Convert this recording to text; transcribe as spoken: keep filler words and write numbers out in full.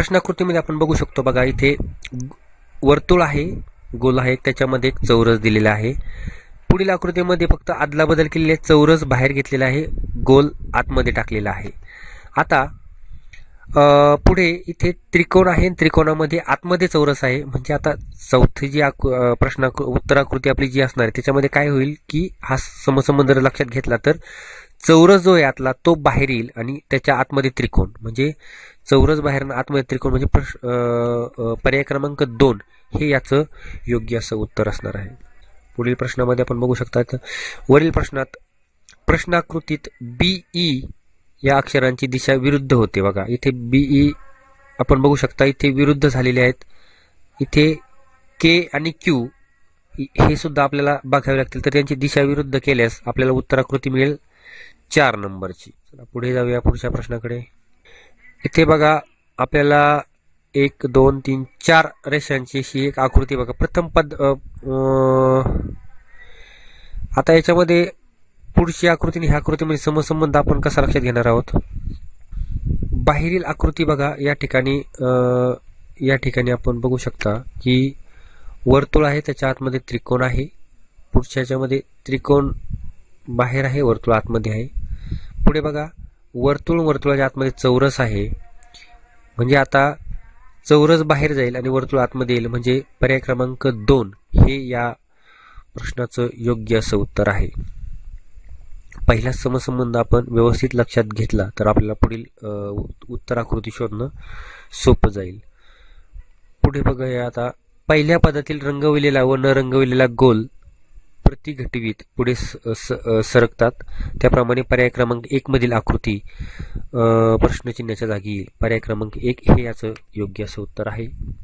प्रश्नाकृतीमध्ये आपण बघू शकतो। बघा इथे वर्तुळ आहे, गोल आहे, त्याच्यामध्ये एक चौरस दिलेला आहे। पुढील आकृतीमध्ये फक्त अदलाबदल केलेले, चौरस बाहेर घेतलेला आहे, गोल आतमध्ये टाकलेला आहे। आता पुढे इथे त्रिकोण आहे, त्रिकोणामध्ये आतमध्ये चौरस आहे, म्हणजे आता चौथी जी प्रश्न उत्तराकृती आपली जी असणार आहे त्याच्यामध्ये काय होईल की हा समसंबंध लक्षात घेतला तर चौरस जो आहे आतला तो बाहेर येईल आणि त्याच्या आतमध्ये त्रिकोण, म्हणजे चौरस बाहेर आणि आतमध्ये त्रिकोण म्हणजे प्रश्न पर्याय क्रमांक दोन हे याचं योग्य असं उत्तर असणार आहे। पुढील प्रश्नामध्ये आपण बघू शकतात, वरील प्रश्नात प्रश्नाकृतीत बीई या अक्षरांची दिशा विरुद्ध होते। बघा इथे बीई आपण बघू शकता इथे विरुद्ध झालेले आहेत, इथे के आणि क्यू हे सुद्धा आपल्याला बघावे लागतील, तर त्यांची दिशा विरुद्ध केल्यास आपल्याला उत्तराकृती मिळेल चार नंबरची। चला पुढे जाऊया पुढच्या प्रश्नाकडे। इथे बघा आपल्याला एक दोन तीन चार रेषांची ही एक आकृती बघा प्रथम पद आ, आ, आता याच्यामध्ये पुढची आकृती आणि ह्या आकृतीमध्ये समसंबंध आपण कसा लक्षात घेणार आहोत। बाहेरील आकृती बघा या ठिकाणी या ठिकाणी आपण बघू शकता की वर्तुळ आहे, त्याच्या आतमध्ये त्रिकोण आहे, पुढच्या याच्यामध्ये त्रिकोण बाहेर आहे, वर्तुळ आतमध्ये आहे। पुढे बघा वर्तुळ वर्तुळाच्या आतमध्ये चौरस आहे, म्हणजे आता चौरस बाहेर जाईल आणि वर्तुळ आतमध्ये येईल, म्हणजे पर्याय क्रमांक दोन हे या प्रश्नाचं योग्य असं उत्तर आहे। पहिला समसंबंध आपण व्यवस्थित लक्षात घेतला तर आपल्याला पुढील उत्तराकृती शोधणं सोपं जाईल। पुढे बघूया आता पहिल्या पदातील रंगविलेला व न रंगविलेला गोल प्रतिघटवीत पुढे सरकतात, त्याप्रमाणे पर्याय क्रमांक एक मधील आकृती प्रश्नचिन्हाच्या जागी पर्याय क्रमांक एक हे याचं योग्य असं उत्तर आहे।